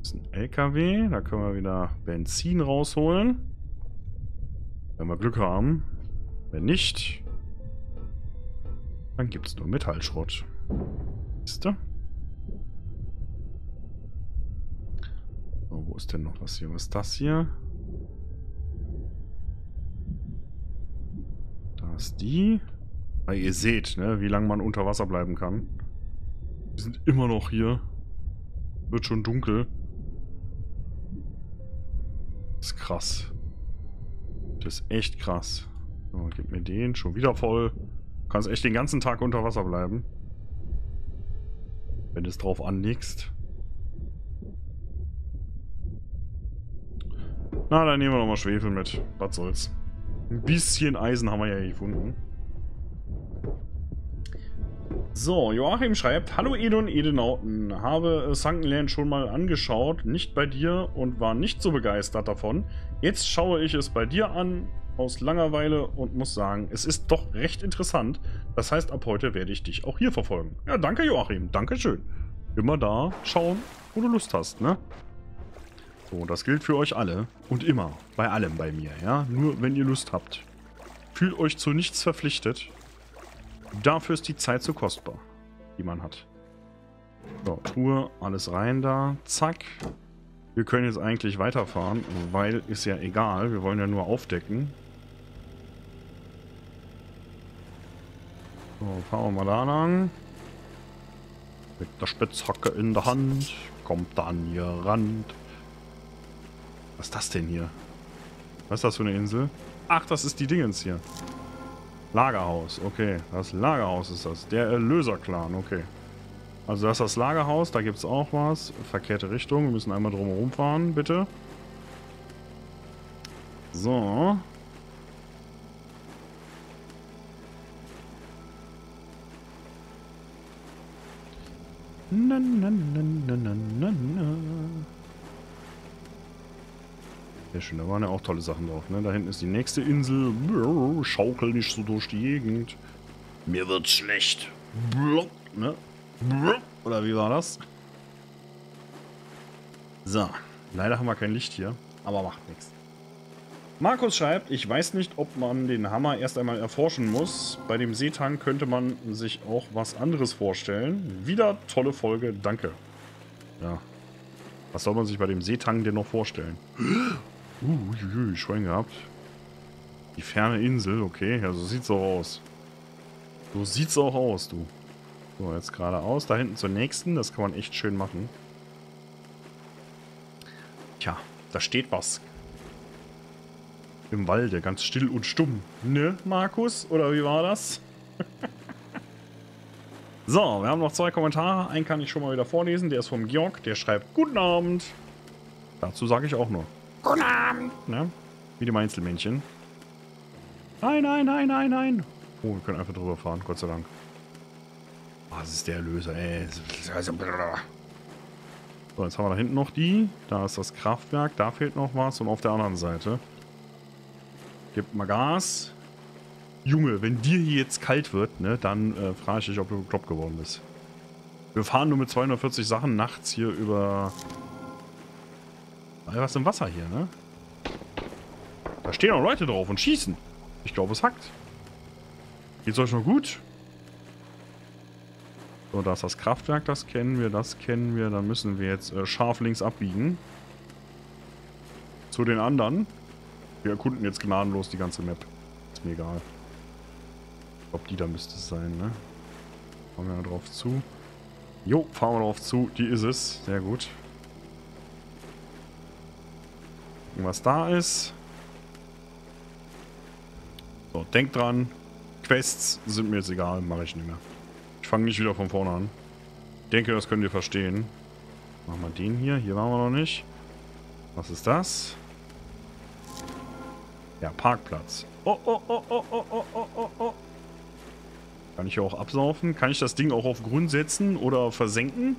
Das ist ein LKW. Da können wir wieder Benzin rausholen. Wenn wir Glück haben. Wenn nicht, dann gibt es nur Metallschrott. Siehst du? So, wo ist denn noch was hier? Was ist das hier? Da ist die. Weil ihr seht, ne, wie lange man unter Wasser bleiben kann. Wir sind immer noch hier. Wird schon dunkel. Das ist krass. Das ist echt krass. So, gib mir den. Schon wieder voll. Du kannst echt den ganzen Tag unter Wasser bleiben. Wenn du es drauf anlegst. Na, dann nehmen wir nochmal Schwefel mit. Was soll's. Ein bisschen Eisen haben wir ja gefunden. So, Joachim schreibt: Hallo Edo und Edenauten. Habe Sunkenland schon mal angeschaut. Nicht bei dir und war nicht so begeistert davon. Jetzt schaue ich es bei dir an. Aus Langeweile und muss sagen, es ist doch recht interessant. Das heißt, ab heute werde ich dich auch hier verfolgen. Ja, danke Joachim, danke schön. Immer da schauen, wo du Lust hast, ne? So, das gilt für euch alle und immer, bei allem bei mir, ja? Nur wenn ihr Lust habt. Fühlt euch zu nichts verpflichtet. Dafür ist die Zeit so kostbar, die man hat. So, Truhe, alles rein da, zack. Wir können jetzt eigentlich weiterfahren, weil ist ja egal, wir wollen ja nur aufdecken. So, fahren wir mal da lang. Mit der Spitzhacke in der Hand. Kommt da an ihr Rand. Was ist das denn hier? Was ist das für eine Insel? Ach, das ist die Dingens hier. Lagerhaus, okay. Das Lagerhaus ist das. Der Erlöser-Clan, okay. Also das ist das Lagerhaus. Da gibt es auch was. Verkehrte Richtung. Wir müssen einmal drumherum fahren, bitte. So. Na, na, na, na, na, na, na. Sehr schön, da waren ja auch tolle Sachen drauf, ne? Da hinten ist die nächste Insel. Schaukel nicht so durch die Gegend. Mir wird's schlecht. Blop, ne? Oder wie war das? So, leider haben wir kein Licht hier, aber macht nichts. Markus schreibt, ich weiß nicht, ob man den Hammer erst einmal erforschen muss. Bei dem Seetang könnte man sich auch was anderes vorstellen. Wieder tolle Folge, danke. Ja, was soll man sich bei dem Seetang denn noch vorstellen? Schwein gehabt. Die ferne Insel, okay, ja, so sieht's auch aus. So sieht's auch aus, du. So, jetzt geradeaus. Da hinten zur nächsten. Das kann man echt schön machen. Tja, da steht was. Im Walde, ganz still und stumm. Ne, Markus? Oder wie war das? So, wir haben noch zwei Kommentare. Einen kann ich schon mal wieder vorlesen. Der ist vom Georg. Der schreibt, guten Abend. Dazu sage ich auch nur, guten Abend. Ne? Wie dem Einzelmännchen. Nein, nein, nein, nein, nein. Oh, wir können einfach drüber fahren, Gott sei Dank. Was ist der Erlöser, ey. So, jetzt haben wir da hinten noch die. Da ist das Kraftwerk. Da fehlt noch was. Und auf der anderen Seite. Gib mal Gas. Junge, wenn dir hier jetzt kalt wird, ne, dann frage ich dich, ob du bekloppt geworden bist. Wir fahren nur mit 240 Sachen nachts hier über... Was im Wasser hier, ne? Da stehen auch Leute drauf und schießen. Ich glaube, es hackt. Geht's euch noch gut? So, da ist das Kraftwerk, das kennen wir, das kennen wir. Dann müssen wir jetzt scharf links abbiegen. Zu den anderen. Wir erkunden jetzt gnadenlos die ganze Map. Ist mir egal. Ich glaube, die da müsste es sein, ne? Fahren wir da drauf zu. Jo, fahren wir drauf zu. Die ist es. Sehr gut. Gucken, was da ist. So, denkt dran. Quests sind mir jetzt egal, mache ich nicht mehr. Ich Ich fange nicht wieder von vorne an. Ich denke, das könnt ihr verstehen. Machen wir den hier. Hier waren wir noch nicht. Was ist das? Ja, Parkplatz. Oh, oh, oh, oh, oh, oh, oh, oh. Kann ich hier auch absaufen? Kann ich das Ding auch auf Grün setzen oder versenken?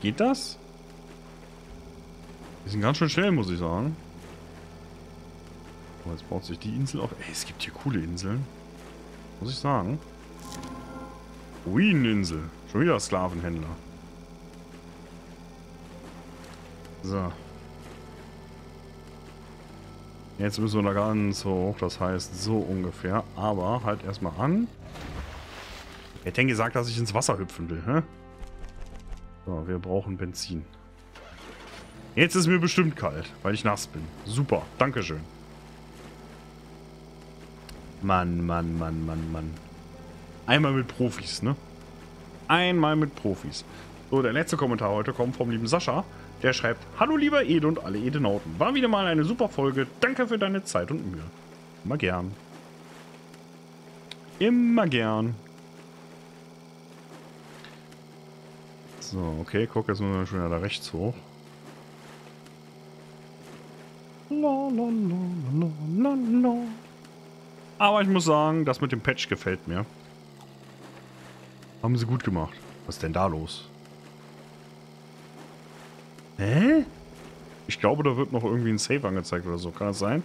Geht das? Die sind ganz schön schnell, muss ich sagen. Aber jetzt baut sich die Insel auf. Ey, es gibt hier coole Inseln. Muss ich sagen. Ruineninsel. Schon wieder Sklavenhändler. So. Jetzt müssen wir da ganz hoch. Das heißt so ungefähr. Aber halt erstmal an. Ich hätte gesagt, dass ich ins Wasser hüpfen will. Hä? So, wir brauchen Benzin. Jetzt ist mir bestimmt kalt, weil ich nass bin. Super, dankeschön. Mann, Mann, Mann, Mann, Mann. Einmal mit Profis, ne? Einmal mit Profis. So, der letzte Kommentar heute kommt vom lieben Sascha. Der schreibt, hallo lieber Ede und alle Edenauten. War wieder mal eine super Folge. Danke für deine Zeit und Mühe. Immer gern. Immer gern. So, okay, guck, jetzt müssen wir schon wieder da rechts hoch. Aber ich muss sagen, das mit dem Patch gefällt mir. Haben sie gut gemacht. Was ist denn da los? Hä? Ich glaube, da wird noch irgendwie ein Save angezeigt oder so. Kann das sein?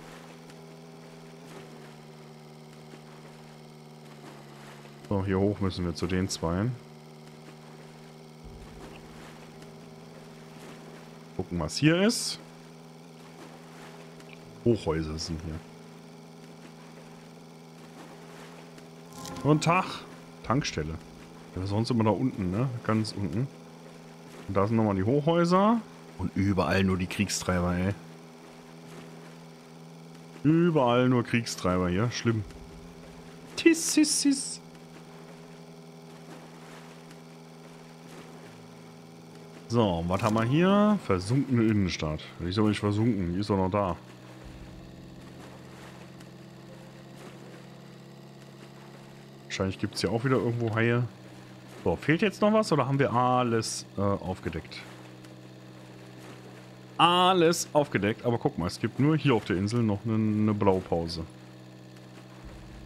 So, hier hoch müssen wir zu den Zweien. Gucken, was hier ist. Hochhäuser sind hier. Guten Tag. Tankstelle. Ja, sonst immer da unten, ne? Ganz unten. Und da sind nochmal die Hochhäuser. Und überall nur die Kriegstreiber, ey. Überall nur Kriegstreiber hier. Schlimm. Tis, tis, tis. So, was haben wir hier? Versunkene Innenstadt. Die ist aber nicht versunken. Die ist doch noch da. Wahrscheinlich gibt es ja auch wieder irgendwo Haie. So, fehlt jetzt noch was oder haben wir alles aufgedeckt? Alles aufgedeckt, aber guck mal, es gibt nur hier auf der Insel noch eine Blaupause.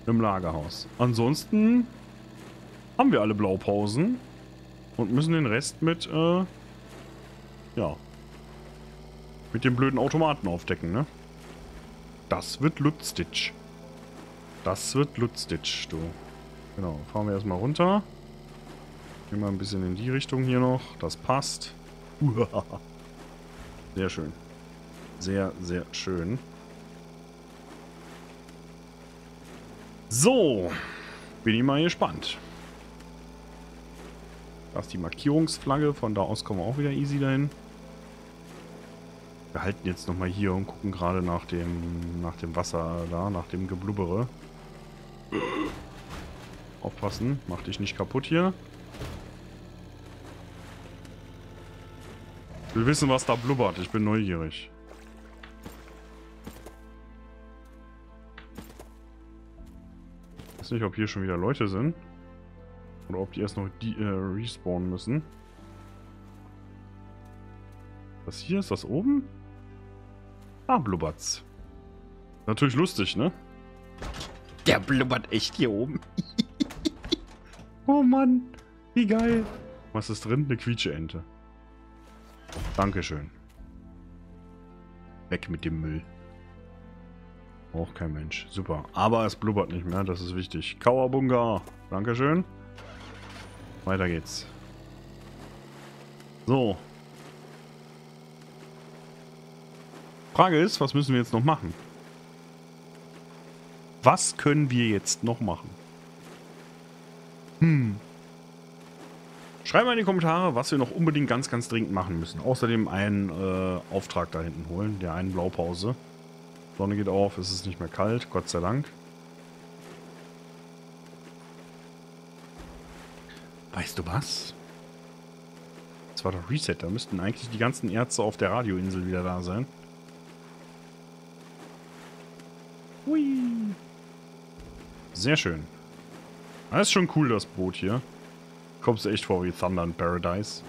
Im Lagerhaus. Ansonsten haben wir alle Blaupausen und müssen den Rest mit, ja, mit dem blöden Automaten aufdecken, ne? Das wird Lutzstitch. Das wird Lutzstitch, du. Genau, fahren wir erstmal runter. Gehen wir ein bisschen in die Richtung hier noch. Das passt. Uah. Sehr schön. Sehr, sehr schön. So. Bin ich mal gespannt. Das ist die Markierungsflagge. Von da aus kommen wir auch wieder easy dahin. Wir halten jetzt nochmal hier und gucken gerade nach dem Wasser da, nach dem Geblubbere. Aufpassen, mach dich nicht kaputt hier. Ich will wissen, was da blubbert. Ich bin neugierig. Ich weiß nicht, ob hier schon wieder Leute sind. Oder ob die erst noch respawnen müssen. Das hier, ist das oben? Ah, blubbert's. Natürlich lustig, ne? Der blubbert echt hier oben. Oh Mann, wie geil. Was ist drin? Eine Quietscheente. Dankeschön. Weg mit dem Müll. Auch kein Mensch. Super. Aber es blubbert nicht mehr. Das ist wichtig. Kauerbunga. Dankeschön. Weiter geht's. So. Frage ist, was müssen wir jetzt noch machen? Was können wir jetzt noch machen? Hm. Schreibt mal in die Kommentare, was wir noch unbedingt ganz, ganz dringend machen müssen. Außerdem einen Auftrag da hinten holen, der einen Blaupause. Sonne geht auf, es ist nicht mehr kalt, Gott sei Dank. Weißt du was? Das war doch Reset, da müssten eigentlich die ganzen Ärzte auf der Radioinsel wieder da sein. Hui. Sehr schön. Das ist schon cool, das Boot hier. Kommst du echt vor wie Thunder in Paradise?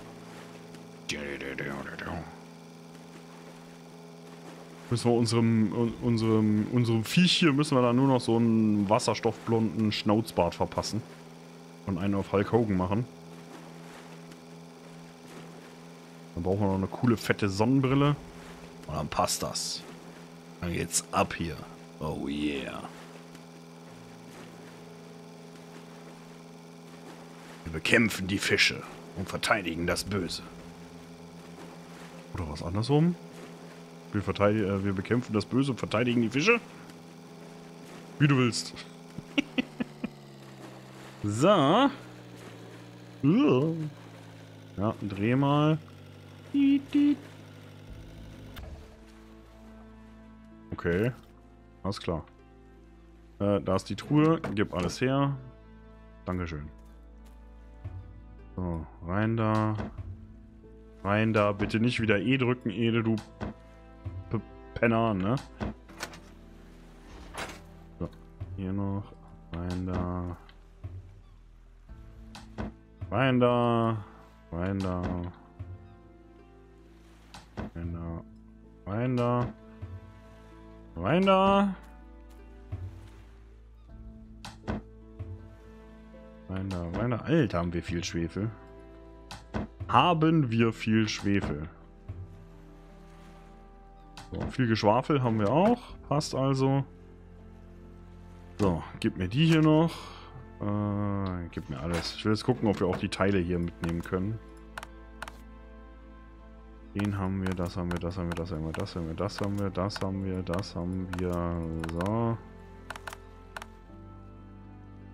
Müssen wir unserem Viech hier, müssen wir da nur noch so einen wasserstoffblonden Schnauzbart verpassen. Und einen auf Hulk Hogan machen. Dann brauchen wir noch eine coole, fette Sonnenbrille. Und dann passt das. Dann geht's ab hier. Oh yeah. Wir bekämpfen die Fische und verteidigen das Böse. Oder was andersrum? Wir bekämpfen das Böse und verteidigen die Fische? Wie du willst. So. Ja, dreh mal. Okay. Alles klar. Da ist die Truhe. Gib alles her. Dankeschön. So, rein da. Rein da. Bitte nicht wieder E drücken, Ede, du Penner, ne? So, hier noch. Rein da. Rein da. Rein da. Rein da. Rein da. Rein da. Rein da, rein da. Alter, haben wir viel Schwefel. Haben wir viel Schwefel. So, viel Geschwafel haben wir auch. Passt also. So, gib mir die hier noch. Gib mir alles. Ich will jetzt gucken, ob wir auch die Teile hier mitnehmen können. Den haben wir, das haben wir, das haben wir, das haben wir, das haben wir, das haben wir, das haben wir, das haben wir. So.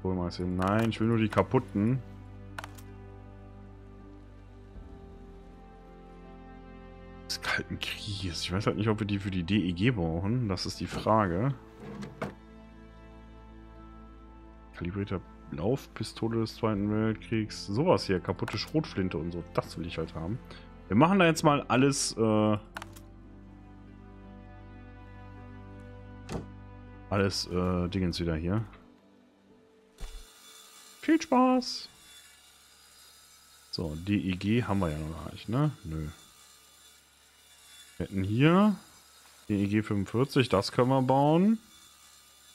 Hol mal hin. Nein, ich will nur die kaputten. Des Kalten Krieges. Ich weiß halt nicht, ob wir die für die DEG brauchen. Das ist die Frage. Kalibrierter Laufpistole des Zweiten Weltkriegs. Sowas hier. Kaputte Schrotflinte und so. Das will ich halt haben. Wir machen da jetzt mal alles, Dingens wieder hier. Viel Spaß! So, DEG haben wir ja noch gar nicht, ne? Nö. Wir hätten hier DEG 45, das können wir bauen.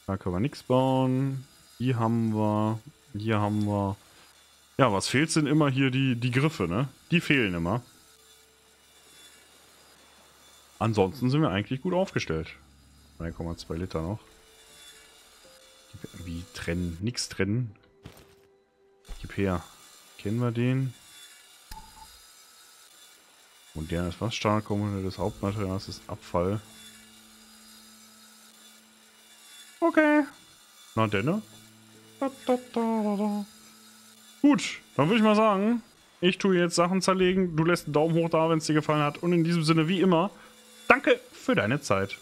Da können wir nichts bauen. Hier haben wir, Ja, was fehlt sind immer hier die Griffe, ne? Die fehlen immer. Ansonsten sind wir eigentlich gut aufgestellt. 3,2 Liter noch. Wie trennen? Nix trennen. Gib her. Kennen wir den? Modernes Waschstahlkomponente des Hauptmaterials ist Abfall. Okay. Na denn? Gut, dann würde ich mal sagen, ich tue jetzt Sachen zerlegen. Du lässt einen Daumen hoch da, wenn es dir gefallen hat. Und in diesem Sinne, wie immer, danke für deine Zeit.